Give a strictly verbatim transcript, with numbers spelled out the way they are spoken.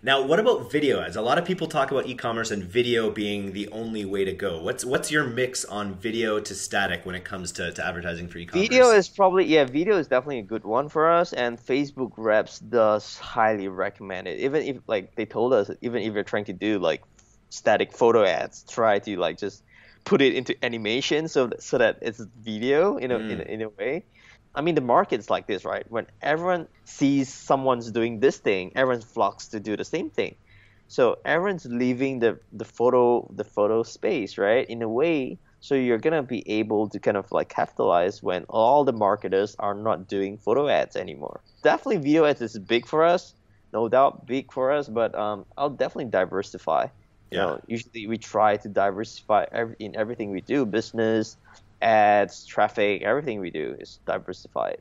Now, what about video ads? A lot of people talk about e-commerce and video being the only way to go. What's what's your mix on video to static when it comes to, to advertising for e-commerce? Video is probably, yeah, video is definitely a good one for us, and Facebook reps does highly recommend it. Even if, like they told us, even if you're trying to do like static photo ads, try to like just put it into animation so, so that it's video, you know, mm. in, in a way. I mean, the market's like this, right? When everyone sees someone's doing this thing, everyone flocks to do the same thing. So everyone's leaving the, the photo the photo space, right? In a way, so you're going to be able to kind of like capitalize when all the marketers are not doing photo ads anymore. Definitely video ads is big for us, no doubt big for us, but um, I'll definitely diversify. Yeah. You know, usually we try to diversify every, in everything we do, business, ads, traffic, everything we do is diversified.